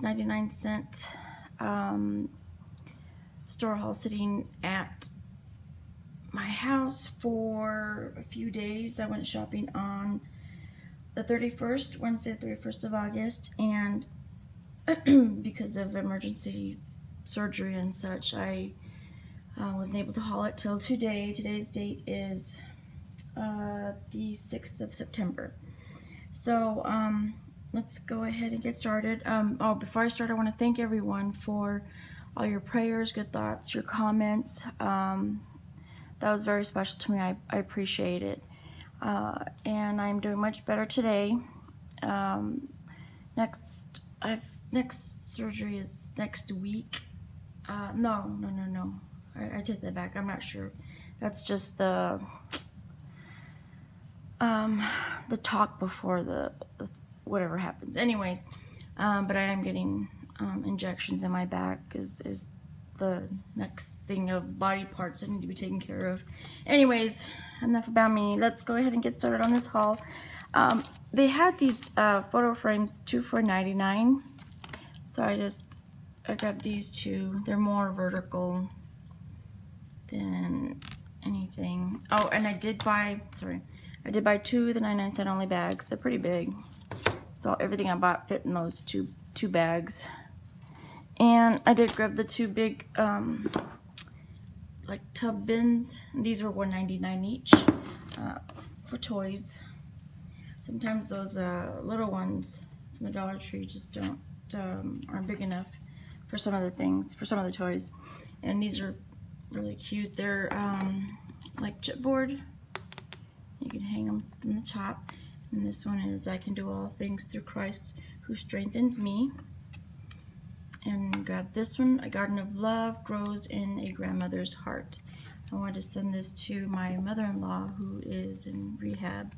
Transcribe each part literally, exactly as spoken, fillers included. this ninety-nine cent um, store haul sitting at my house for a few days. I went shopping on the thirty-first, Wednesday the thirty-first of August, and because of emergency surgery and such, I uh, wasn't able to haul it till today. Today's date is uh, the sixth of September. So um, let's go ahead and get started. Um, oh, before I start, I want to thank everyone for all your prayers, good thoughts, your comments. Um, that was very special to me. I, I appreciate it. Uh, and I'm doing much better today. Um, next, I've next surgery is next week. Uh, no, no, no, no. I, I take that back. I'm not sure. That's just the um, the talk before the, the whatever happens. Anyways, um, but I am getting um, injections in my back. Is is the next thing of body parts that need to be taken care of. Anyways. Enough about me. Let's go ahead and get started on this haul. Um, they had these uh, photo frames, two for ninety-nine. So I just I grabbed these two. They're more vertical than anything. Oh, and I did buy. Sorry, I did buy two of the ninety-nine cent only bags. They're pretty big. So everything I bought fit in those two two bags. And I did grab the two big. Um, like tub bins. These were one ninety-nine each uh, for toys. Sometimes those uh, little ones from the Dollar Tree just don't um, aren't big enough for some of the things, for some of the toys. And these are really cute. They're um, like chipboard. You can hang them from the top. And this one is I can do all things through Christ who strengthens me. And grab this one, A Garden of Love Grows in a Grandmother's Heart. I wanted to send this to my mother-in-law who is in rehab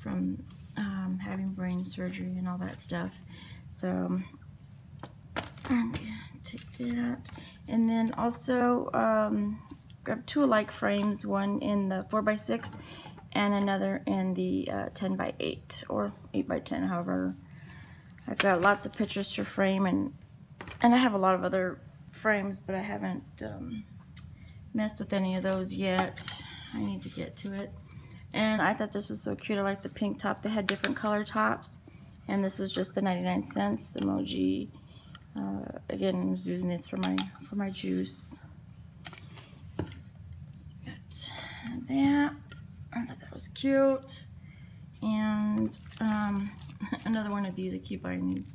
from um, having brain surgery and all that stuff. So I'm gonna take that. And then also um, grab two alike frames, one in the four by six and another in the uh, ten by eight or eight by ten, however. I've got lots of pictures to frame, and And I have a lot of other frames, but I haven't um, messed with any of those yet. I need to get to it. And I thought this was so cute. I like the pink top. They had different color tops. And this was just the ninety-nine cents emoji. Uh, again, I was using this for my for my juice. So got that. I thought that was cute. And um, another one of these. I keep buying these.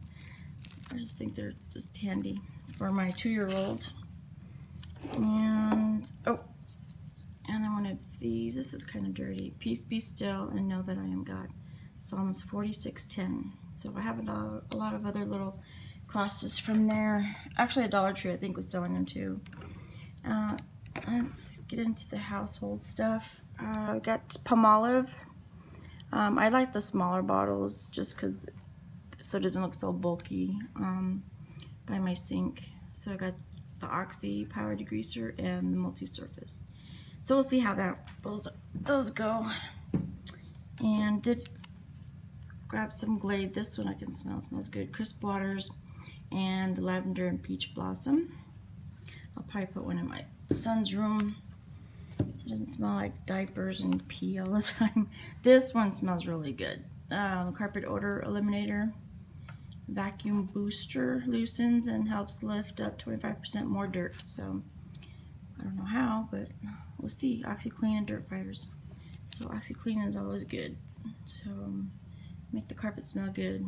I just think they're just handy for my two-year-old. And oh, and then one of these. This is kind of dirty. Peace be still and know that I am God. Psalms forty-six ten. So I have a, a lot of other little crosses from there. Actually, a Dollar Tree I think was selling them too. Uh, let's get into the household stuff. I uh, got Pomolive. Um, I like the smaller bottles just because. So it doesn't look so bulky um, by my sink. So I got the Oxy Power Degreaser and the Multi-Surface. So we'll see how that those those go. And did grab some Glade. This one I can smell. It smells good. Crisp Waters and the Lavender and Peach Blossom. I'll probably put one in my son's room so it doesn't smell like diapers and pee all the time. This one smells really good. Um, carpet Odor Eliminator. Vacuum booster loosens and helps lift up twenty-five percent more dirt. So I don't know how, but we'll see. OxyClean and dirt fighters. So OxyClean is always good. So make the carpet smell good.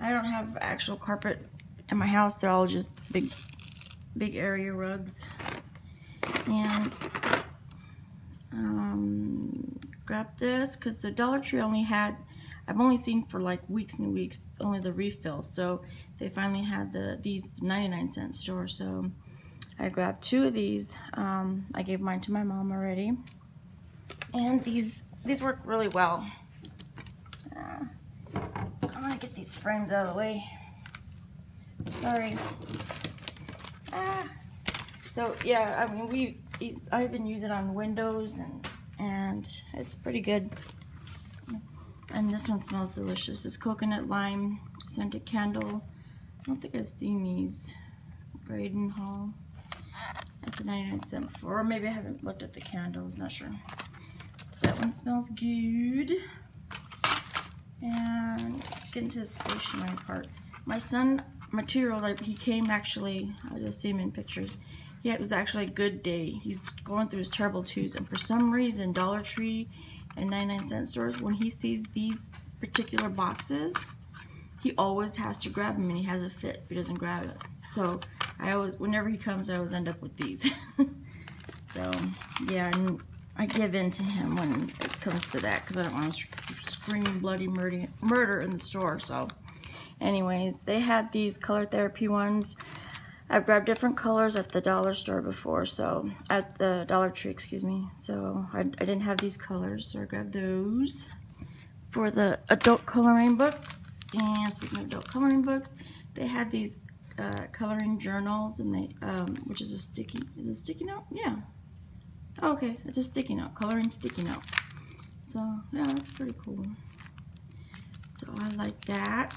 I don't have actual carpet in my house. They're all just big, big area rugs. And um, grab this because the Dollar Tree only had. I've only seen for like weeks and weeks only the refills, so they finally had the these ninety-nine cent store. So I grabbed two of these. Um, I gave mine to my mom already, and these these work really well. Uh, I'm gonna get these frames out of the way. Sorry. Ah. So yeah, I mean we I've been using it on windows and and it's pretty good. And this one smells delicious. This coconut lime scented candle I don't think I've seen these. Braden Hall at the ninety-nine cent store. Or maybe I haven't looked at the candles, not sure. So that one smells good. And let's get into the stationery part. My son, material, he came actually, I just see him in pictures. Yeah, it was actually a good day. He's going through his terrible twos, and for some reason, Dollar Tree and ninety-nine cent stores, when he sees these particular boxes, he always has to grab them, and he has a fit if he doesn't grab it. So I always, whenever he comes, I always end up with these. So yeah, and I give in to him when it comes to that because I don't want to scream bloody murder, murder in the store. So anyways, they had these color therapy ones. I've grabbed different colors at the dollar store before, so at the Dollar Tree, excuse me. So I, I didn't have these colors, so I grabbed those for the adult coloring books. And speaking of adult coloring books, they had these uh, coloring journals, and they, um, which is a sticky, is it a sticky note? Yeah. Oh, okay, it's a sticky note, coloring sticky note. So yeah, that's pretty cool. So I like that.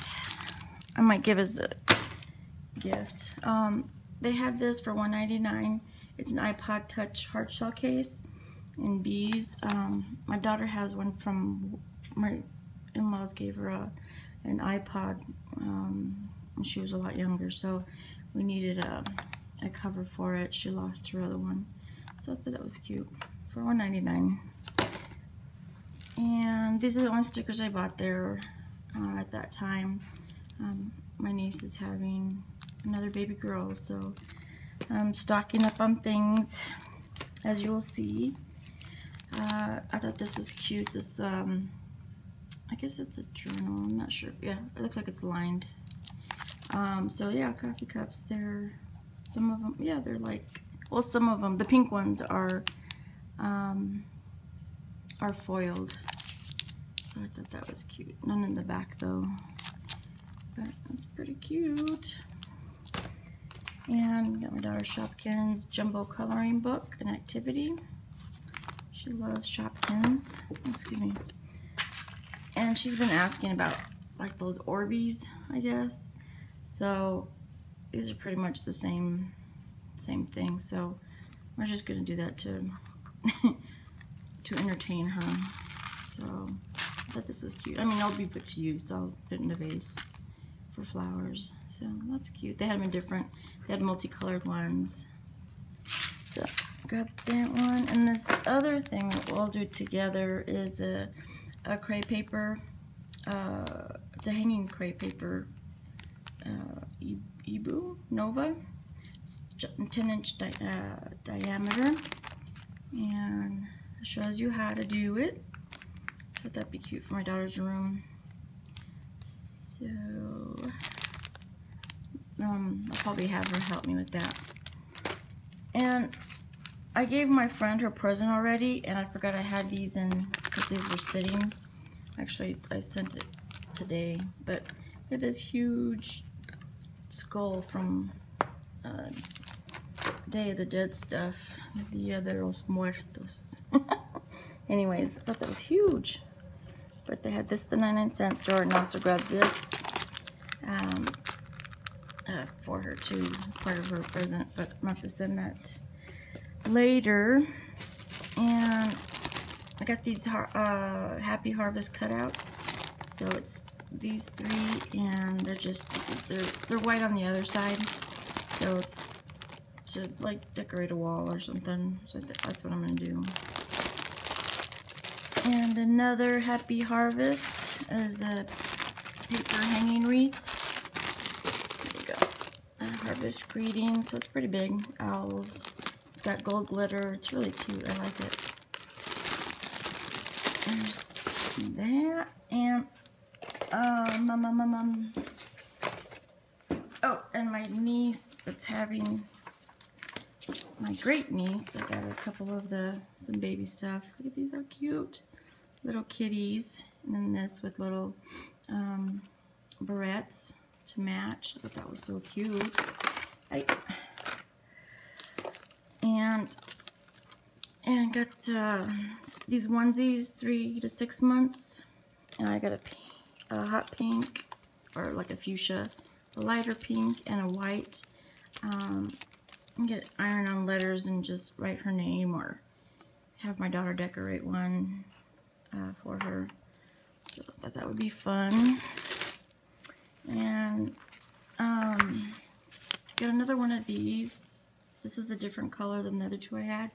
I might give us a gift. Um, they had this for one ninety-nine. It's an iPod Touch hard shell case in bees. Um, my daughter has one from my in-laws gave her a, an iPod um, when she was a lot younger, so we needed a, a cover for it. She lost her other one, so I thought that was cute for one ninety-nine. And these are the one stickers I bought there uh, at that time. Um, my niece is having another baby girl, so I'm stocking up on things, as you will see. Uh, I thought this was cute. This, um, I guess it's a journal. I'm not sure. Yeah, it looks like it's lined. Um, so yeah, coffee cups. They're some of them. Yeah, they're like. Well, some of them. The pink ones are um, are foiled. So I thought that was cute. None in the back though. But that's pretty cute. And got my daughter Shopkins Jumbo Coloring Book and Activity. She loves Shopkins. Excuse me. And she's been asking about like those Orbeez, I guess. So these are pretty much the same same thing. So we're just gonna do that to to entertain her. So I thought this was cute. I mean, I'll be put to use. So I'll put it in a vase for flowers. So that's cute. They had them in different, they had multicolored ones. So grab that one. And this other thing that we'll do together is a, a crepe paper. Uh, it's a hanging crepe paper. Uh, Ebru Nova. It's ten inch di uh, diameter. And it shows you how to do it. I thought that'd be cute for my daughter's room. So, um, I'll probably have her help me with that. And I gave my friend her present already, and I forgot I had these in because these were sitting. Actually, I sent it today, but they had this huge skull from uh, Day of the Dead stuff, Dia de los Muertos. Anyways, I thought that was huge. But they had this at the ninety-nine cent store, and also grabbed this um, uh, for her too, as part of her present, but I'm going to have to send that later. And I got these uh, Happy Harvest cutouts. So it's these three, and they're just, they're, they're white on the other side. So it's to like decorate a wall or something. So that's what I'm going to do. And another Happy Harvest is a paper hanging wreath. There you go. A harvest greeting, so it's pretty big. Owls. It's got gold glitter. It's really cute. I like it. There's that. And, um, um, um, um, oh, and my niece that's having, my great niece. I got a couple of the, some baby stuff. Look at these, how cute. Little kitties, and then this with little um, barrettes to match. I thought that was so cute. I, and and got uh, these onesies, three to six monmonths, and I got a, a hot pink or like a fuchsia a lighter pink, and a white. Um, I can get iron-on letters and just write her name, or have my daughter decorate one uh, for her. So I thought that would be fun. And um, got another one of these. This is a different color than the other two I had.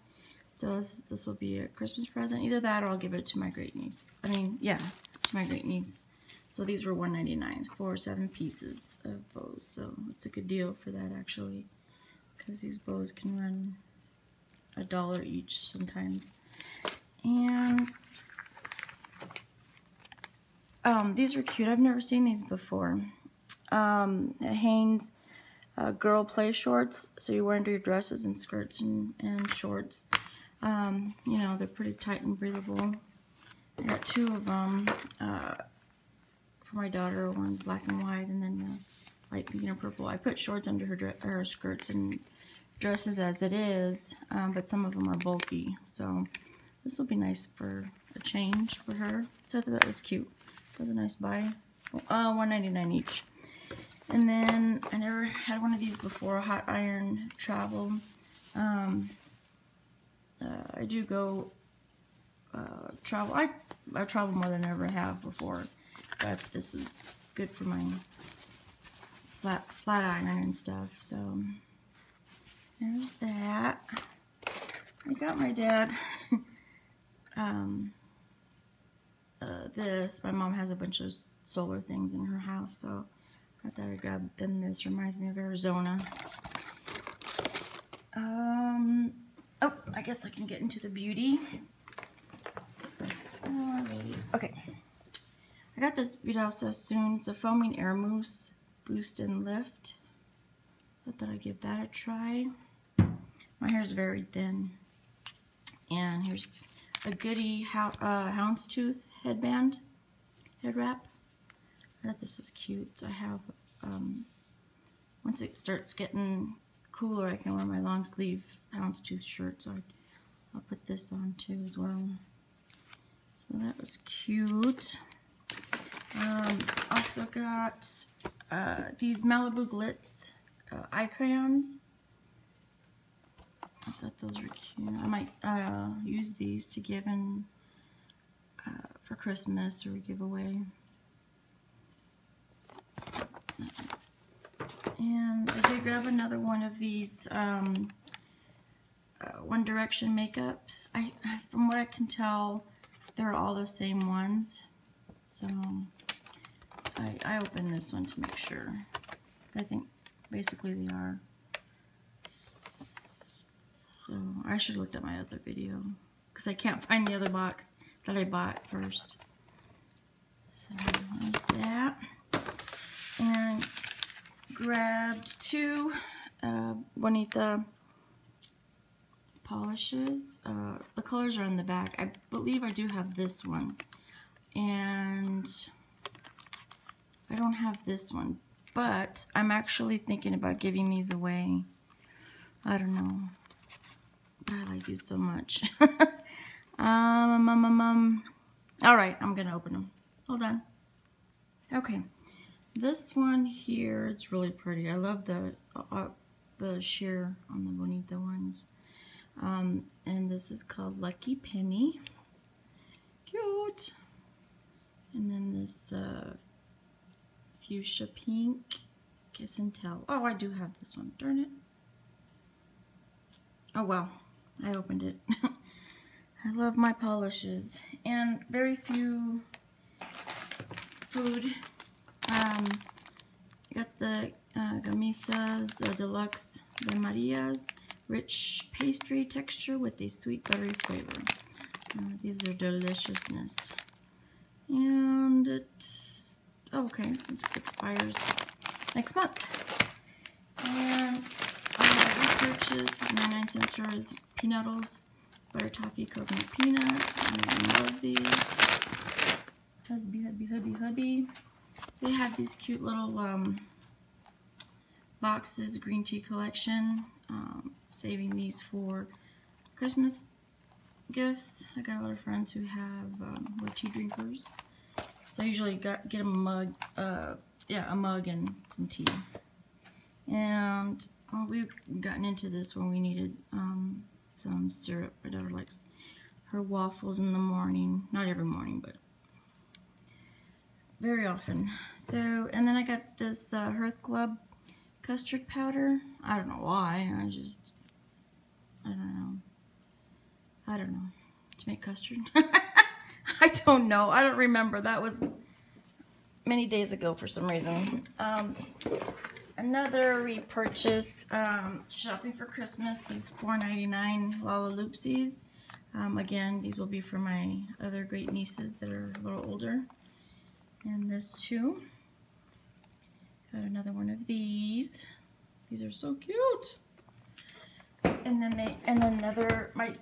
So this, this will be a Christmas present. Either that or I'll give it to my great niece. I mean, yeah, to my great niece. So these were one ninety-nine for seven pieces of bows. So it's a good deal for that, actually, because these bows can run a dollar each sometimes. And um, these are cute. I've never seen these before. Um, Hanes uh, girl play shorts. So you wear under your dresses and skirts and, and shorts. Um, you know, they're pretty tight and breathable. I got two of them uh, for my daughter, one black and white, and then the light pink and purple. I put shorts under her, her skirts and dresses as it is, um, but some of them are bulky, so this will be nice for a change for her. So I thought that was cute. That was a nice buy. Uh, one ninety-nine each. And then I never had one of these before, hot iron travel. Um, Uh, I do go uh, travel. I, I travel more than I ever have before, but this is good for my flat, flat iron and stuff. So there's that. I got my dad um, uh, this. My mom has a bunch of solar things in her house, so I thought I'd grab them. This reminds me of Arizona. Um... Oh, I guess I can get into the beauty. Sorry. Okay. I got this Beauty So Soon. It's a foaming air mousse, boost and lift. I thought I'd give that a try. My hair's very thin. And here's a Goody ho uh, Houndstooth headband, head wrap. I thought this was cute. I have, um, once it starts getting cooler, I can wear my long sleeve houndstooth shirt, so I'll put this on too as well. So that was cute. Um, also got uh, these Malibu Glitz uh, eye crayons. I thought those were cute. I might uh, use these to give in uh, for Christmas or giveaway. Nice. And I did grab another one of these um, uh, One Direction makeup. I, from what I can tell, they're all the same ones. So I, I opened this one to make sure. I think basically they are. So I should have looked at my other video because I can't find the other box that I bought first. So there's that. And grabbed two uh, Bonita polishes. Uh, the colors are on the back. I believe I do have this one, and I don't have this one, but I'm actually thinking about giving these away. I don't know. I like these so much. um, um, um, um. All right, I'm gonna open them. Hold on. Okay. This one here, it's really pretty. I love the uh, the sheer on the Bonita ones. Um, and this is called Lucky Penny. Cute. And then this uh, fuchsia pink, Kiss and Tell. Oh, I do have this one. Darn it. Oh, well. I opened it. I love my polishes. And very few food. Um, got the uh, Gamisa's uh, Deluxe de Maria's rich pastry texture with a sweet buttery flavor. Uh, these are deliciousness. And it's, oh, okay, it expires next month. And I uh, purchased ninety-nine cent Store's Peanuttles, butter toffee coconut peanuts. I love these. Hubby, hubby, hubby, hubby. They have these cute little um, boxes, green tea collection. Um, saving these for Christmas gifts. I got a lot of friends who have um, who are tea drinkers, so I usually got, get a mug uh, yeah, a mug and some tea. And uh, we've gotten into this when we needed um, some syrup. My daughter likes her waffles in the morning. Not every morning, but very often. So, and then I got this uh, Hearth Club custard powder. I don't know why. I just, I don't know. I don't know. To make custard? I don't know. I don't remember. That was many days ago for some reason. Um, another repurchase, um, shopping for Christmas, these four ninety-nine Lala Loopsies. Um, again, these will be for my other great nieces that are a little older. And this too. Got another one of these. These are so cute. And then they, and then another, my,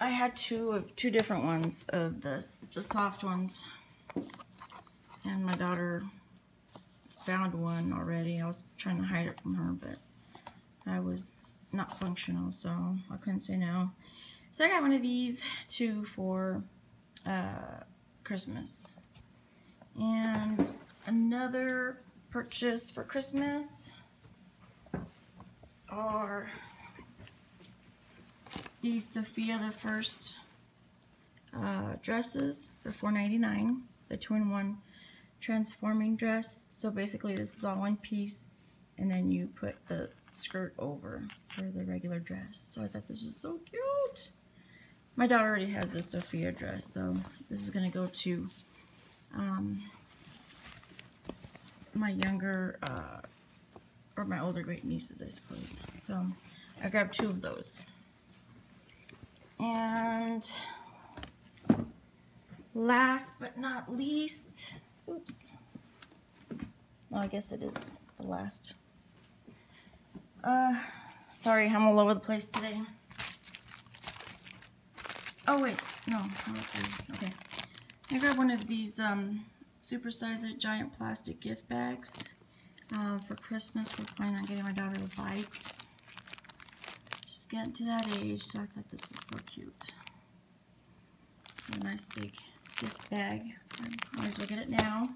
I had two of two different ones of this, the soft ones. And my daughter found one already. I was trying to hide it from her, but I was not functional, so I couldn't say no. So I got one of these two for uh, Christmas. And another purchase for Christmas are these Sophia the First uh, dresses for four ninety-nine, the two-in-one transforming dress. So basically this is all one piece, and then you put the skirt over for the regular dress. So I thought this was so cute. My daughter already has this Sophia dress, so this is going to go to um, my younger, uh, or my older great nieces, I suppose. So I grabbed two of those. And last but not least, oops, well, I guess it is the last. Uh, sorry, I'm all over the place today. Oh, wait, no, okay. I grabbed one of these um, supersized giant plastic gift bags uh, for Christmas. We're planning on getting my daughter a bike. Getting to that age, so I thought this was so cute. It's a nice big gift bag, so I might as well get it now.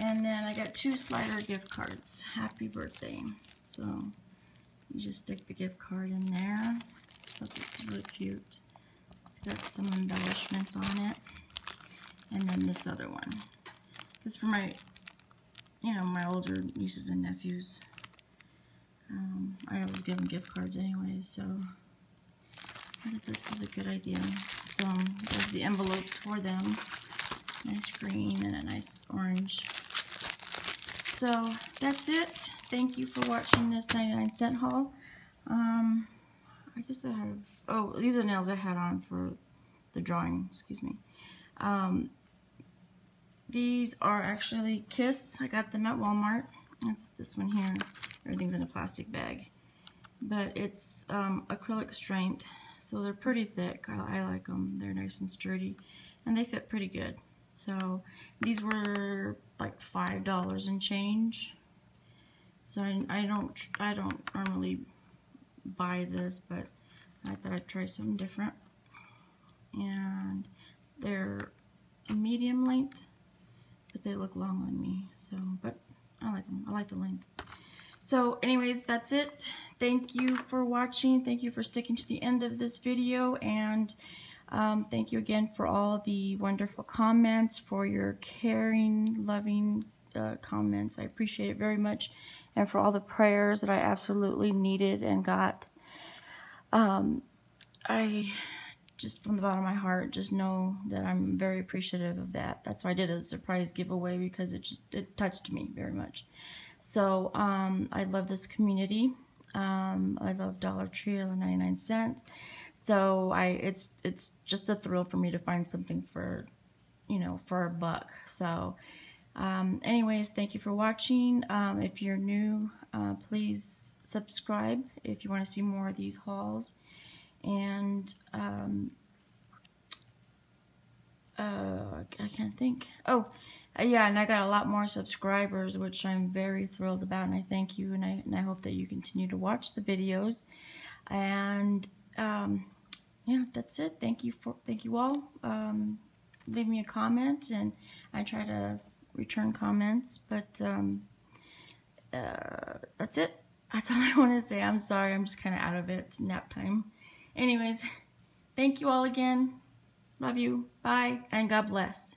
And then I got two slider gift cards. Happy birthday. So you just stick the gift card in there. I thought this is really cute. It's got some embellishments on it. And then this other one. It's for my, you know, my older nieces and nephews. Um, I always give them gift cards anyway, so I thought this was a good idea. So um, there's the envelopes for them. Nice green and a nice orange. So that's it. Thank you for watching this ninety-nine cent haul. Um, I guess I have, oh, these are nails I had on for the drawing, excuse me. Um, these are actually Kiss. I got them at Walmart. That's this one here. Everything's in a plastic bag, but it's um, acrylic strength, so they're pretty thick. I, I like them. They're nice and sturdy, and they fit pretty good. So these were like five dollars and change. So I, I don't I don't normally buy this, but I thought I'd try something different. And they're medium length, but they look long on me. So, but I like them. I like the length. So anyways, that's it. Thank you for watching. Thank you for sticking to the end of this video. And um, thank you again for all the wonderful comments, for your caring, loving uh, comments. I appreciate it very much. And for all the prayers that I absolutely needed and got. Um, I just, from the bottom of my heart, just know that I'm very appreciative of that. That's why I did a surprise giveaway, because it just, it touched me very much. So um, I love this community. Um, I love Dollar Tree, I love ninety-nine cents. So I, it's it's just a thrill for me to find something for, you know, for a buck. So um, anyways, thank you for watching. Um, if you're new, uh, please subscribe if you want to see more of these hauls. And um, uh, I can't think. Oh. Yeah, and I got a lot more subscribers, which I'm very thrilled about, and I thank you, and I, and I hope that you continue to watch the videos. And um, yeah, that's it. Thank you for thank you all. Um, leave me a comment, and I try to return comments, but um, uh, that's it. That's all I want to say. I'm sorry, I'm just kind of out of it. It's nap time. Anyways, thank you all again. Love you. Bye, and God bless.